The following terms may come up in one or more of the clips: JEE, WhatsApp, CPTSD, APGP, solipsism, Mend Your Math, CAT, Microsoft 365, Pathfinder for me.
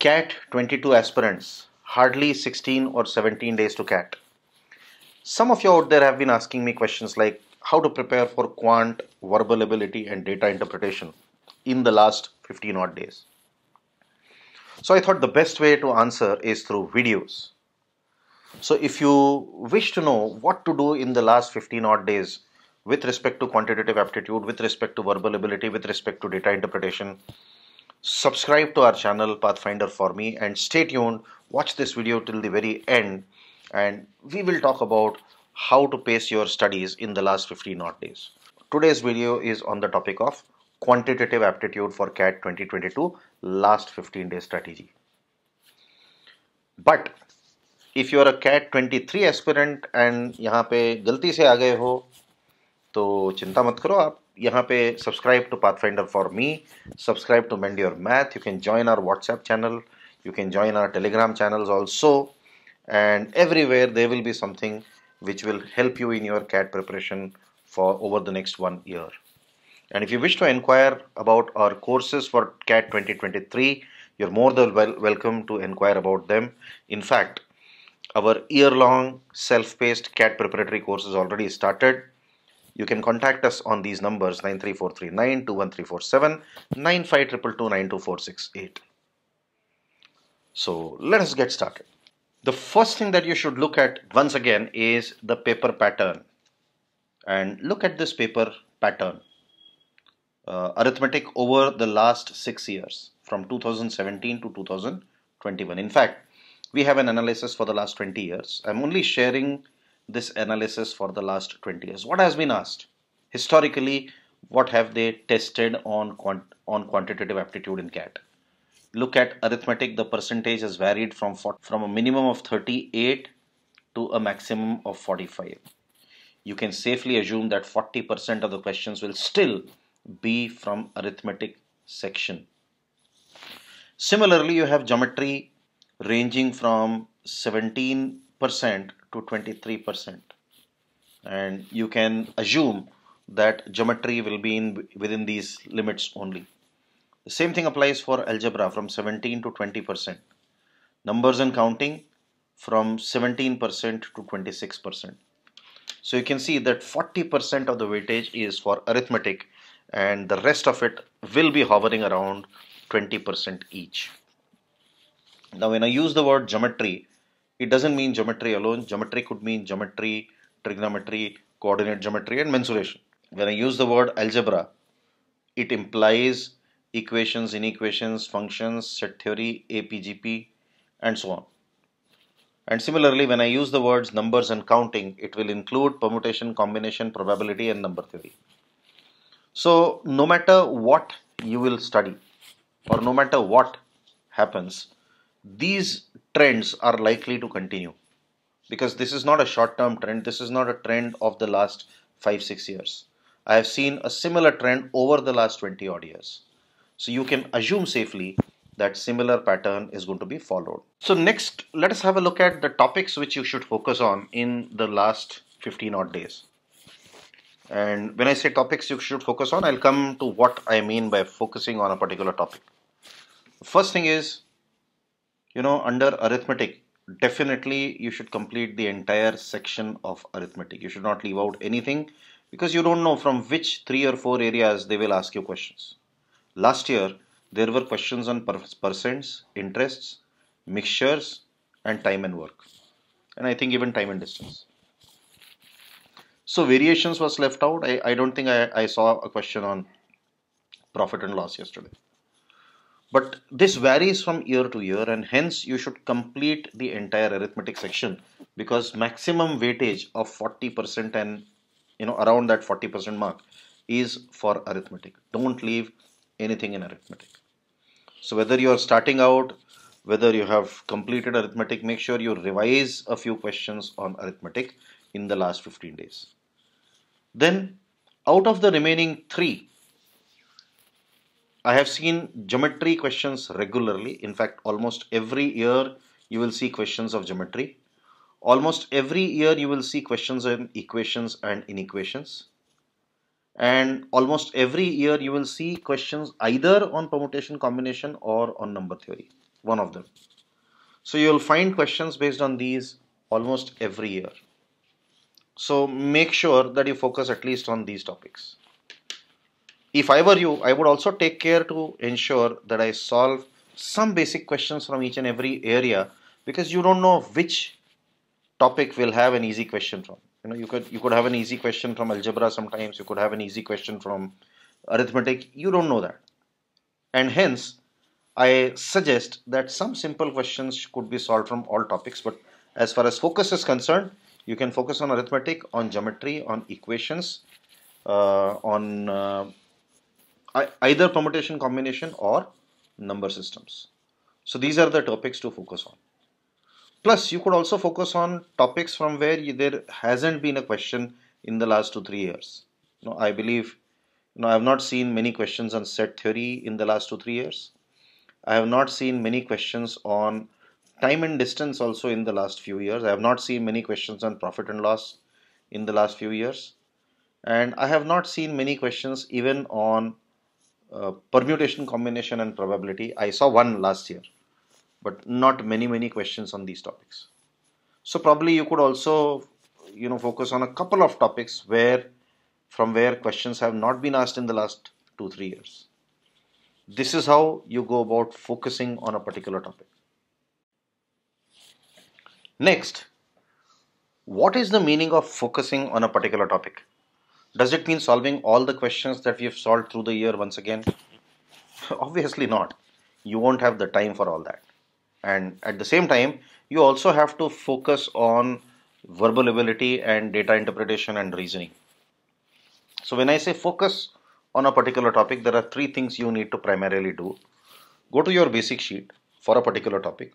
CAT 22 aspirants, hardly 16 or 17 days to CAT. Some of you out there have been asking me questions like how to prepare for quant, verbal ability and data interpretation in the last 15 odd days. So I thought the best way to answer is through videos. So if you wish to know what to do in the last 15 odd days with respect to quantitative aptitude, with respect to verbal ability, with respect to data interpretation, subscribe to our channel Pathfinder for me and stay tuned. Watch this video till the very end and we will talk about how to pace your studies in the last 15 odd days. Today's video is on the topic of quantitative aptitude for CAT 2022 last 15-day strategy. But if you are a CAT 23 aspirant and yahan pe galti se aa gaye ho to chinta mat karo, aap yahan pe subscribe to Pathfinder for me, subscribe to Mend Your Math, you can join our WhatsApp channel, you can join our Telegram channels also, and everywhere there will be something which will help you in your CAT preparation for over the next 1 year. And if you wish to inquire about our courses for CAT 2023, you're more than welcome to inquire about them. In fact, our year-long self-paced CAT preparatory course is already started. You can contact us on these numbers 93439 21347 95222 92468. So let us get started. The first thing that you should look at once again is the paper pattern. And look at this paper pattern. Arithmetic over the last 6 years from 2017 to 2021. In fact, we have an analysis for the last 20 years. I'm only sharing this analysis for the last 20 years. What has been asked? Historically, what have they tested on quantitative aptitude in CAT? Look at arithmetic. The percentage has varied from a minimum of 38 to a maximum of 45. You can safely assume that 40% of the questions will still be from arithmetic section. Similarly, you have geometry ranging from 17% to 23%, and you can assume that geometry will be within these limits only. The same thing applies for algebra from 17 to 20%, numbers and counting from 17% to 26%. So you can see that 40% of the weightage is for arithmetic, and the rest of it will be hovering around 20% each. Now, when I use the word geometry, it doesn't mean geometry alone. Geometry could mean geometry, trigonometry, coordinate geometry, and mensuration. When I use the word algebra, it implies equations, inequations, functions, set theory, APGP, and so on. And similarly, when I use the words numbers and counting, it will include permutation, combination, probability, and number theory. So no matter what you will study or no matter what happens, these trends are likely to continue, because this is not a short-term trend. This is not a trend of the last 5-6 years. I have seen a similar trend over the last 20 odd years. So you can assume safely that similar pattern is going to be followed. So next, let us have a look at the topics which you should focus on in the last 15 odd days. And when I say topics you should focus on, I'll come to what I mean by focusing on a particular topic. First thing is, you know, under arithmetic, definitely you should complete the entire section of arithmetic. You should not leave out anything, because you don't know from which 3 or 4 areas they will ask you questions. Last year, there were questions on percents, interests, mixtures, and time and work. And I think even time and distance. So variations was left out. I don't think I saw a question on profit and loss yesterday. But this varies from year to year, and hence you should complete the entire arithmetic section, because maximum weightage of 40% and, you know, around that 40% mark is for arithmetic. Don't leave anything in arithmetic. So whether you are starting out, whether you have completed arithmetic, make sure you revise a few questions on arithmetic in the last 15 days. Then out of the remaining 3, I have seen geometry questions regularly. In fact, almost every year you will see questions of geometry. Almost every year you will see questions on equations and inequations. And almost every year you will see questions either on permutation, combination, or on number theory. one of them. So you'll find questions based on these almost every year. So make sure that you focus at least on these topics. If I were you, I would also take care to ensure that I solve some basic questions from each and every area, because you don't know which topic will have an easy question from. You know, you could have an easy question from algebra sometimes, you could have an easy question from arithmetic, you don't know that. And hence, I suggest that some simple questions could be solved from all topics, but as far as focus is concerned, you can focus on arithmetic, on geometry, on equations, on either permutation, combination or number systems. So these are the topics to focus on. Plus, you could also focus on topics from where there hasn't been a question in the last 2-3 years. You know, I believe, you know, I have not seen many questions on set theory in the last 2-3 years. I have not seen many questions on time and distance also in the last few years. I have not seen many questions on profit and loss in the last few years. And I have not seen many questions even on permutation, combination and probability. I saw one last year, but not many questions on these topics. So probably you could also, you know, focus on a couple of topics from where questions have not been asked in the last 2-3 years. This is how you go about focusing on a particular topic. Next, what is the meaning of focusing on a particular topic? Does it mean solving all the questions that we have solved through the year once again? Obviously not. You won't have the time for all that. And at the same time, you also have to focus on verbal ability and data interpretation and reasoning. So when I say focus on a particular topic, there are 3 things you need to primarily do. Go to your basic sheet for a particular topic.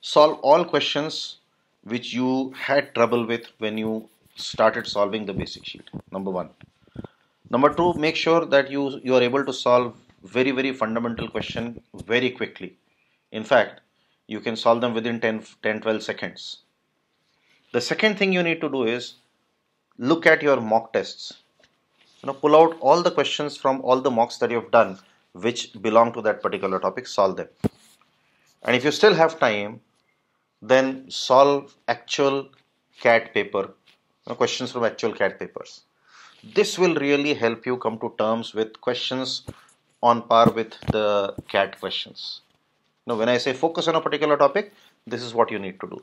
Solve all questions which you had trouble with when you started solving the basic sheet, number 1. Number 2, make sure that you are able to solve very fundamental question very quickly. In fact, you can solve them within 10-12 seconds. The second thing you need to do is look at your mock tests. You know, pull out all the questions from all the mocks that you have done which belong to that particular topic, solve them. And if you still have time, then solve actual CAT paper, questions from actual CAT papers. This will really help you come to terms with questions on par with the CAT questions. Now, when I say focus on a particular topic, this is what you need to do.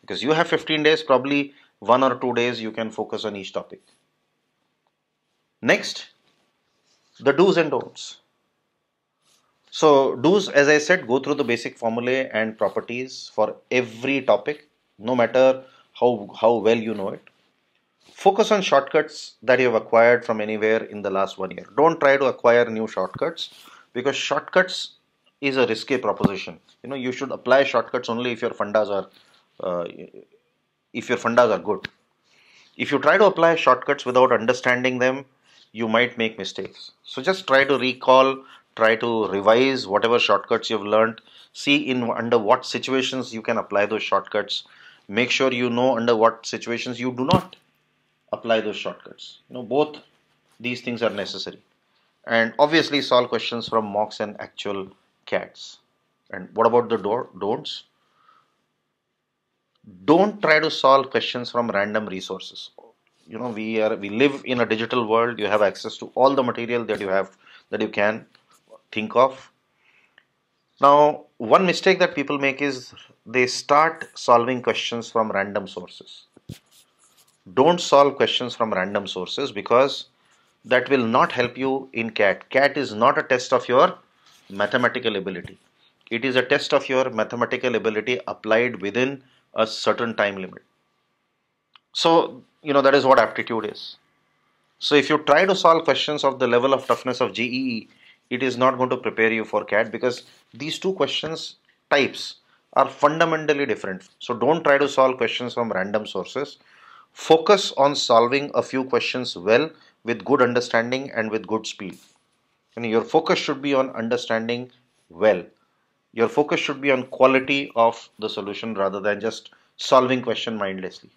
Because you have 15 days, probably 1 or 2 days you can focus on each topic. Next, the do's and don'ts. So do's, as I said, go through the basic formulae and properties for every topic, no matter how well you know it. Focus on shortcuts that you have acquired from anywhere in the last 1 year. Don't try to acquire new shortcuts, because shortcuts is a risky proposition. You know, you should apply shortcuts only if your fundas are good. If you try to apply shortcuts without understanding them, you might make mistakes. So just try to recall, try to revise whatever shortcuts you've learned. See under what situations you can apply those shortcuts. Make sure you know under what situations you do not apply those shortcuts. You know, both these things are necessary. And obviously solve questions from mocks and actual CATs. And what about the don'ts? Don't try to solve questions from random resources. You know, we live in a digital world. You have access to all the material that you have, that you can think of. Now, one mistake that people make is they start solving questions from random sources. Don't solve questions from random sources, because that will not help you in CAT. CAT is not a test of your mathematical ability. It is a test of your mathematical ability applied within a certain time limit. So, you know, that is what aptitude is. So if you try to solve questions of the level of toughness of JEE, it is not going to prepare you for CAT, because these 2 questions types are fundamentally different. So don't try to solve questions from random sources. Focus on solving a few questions well, with good understanding and with good speed. And your focus should be on understanding well. Your focus should be on quality of the solution rather than just solving question mindlessly.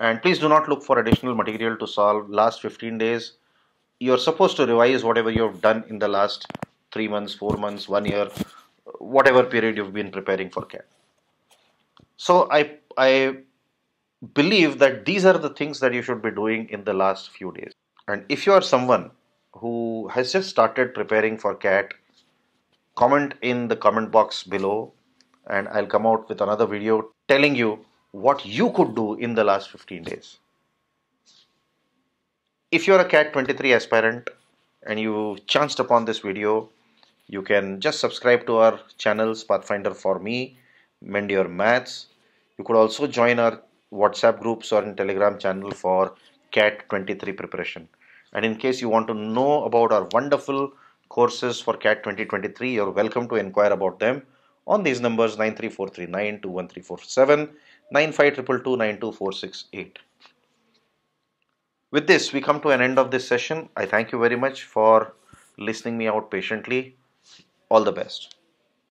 And please do not look for additional material to solve. Last 15 days, you're supposed to revise whatever you've done in the last 3 months, 4 months, 1 year. whatever period you've been preparing for CAT. So I believe that these are the things that you should be doing in the last few days. And if you are someone who has just started preparing for CAT, comment in the comment box below and I'll come out with another video telling you what you could do in the last 15 days. If you're a CAT 23 aspirant and you chanced upon this video, you can just subscribe to our channels, Pathfinder for Me, Mend Your Maths. You could also join our WhatsApp groups or in Telegram channel for CAT 23 preparation. And in case you want to know about our wonderful courses for CAT 2023, you're welcome to inquire about them on these numbers: 93439 21347, 95222 92468. With this, we come to an end of this session. I thank you very much for listening me out patiently. All the best.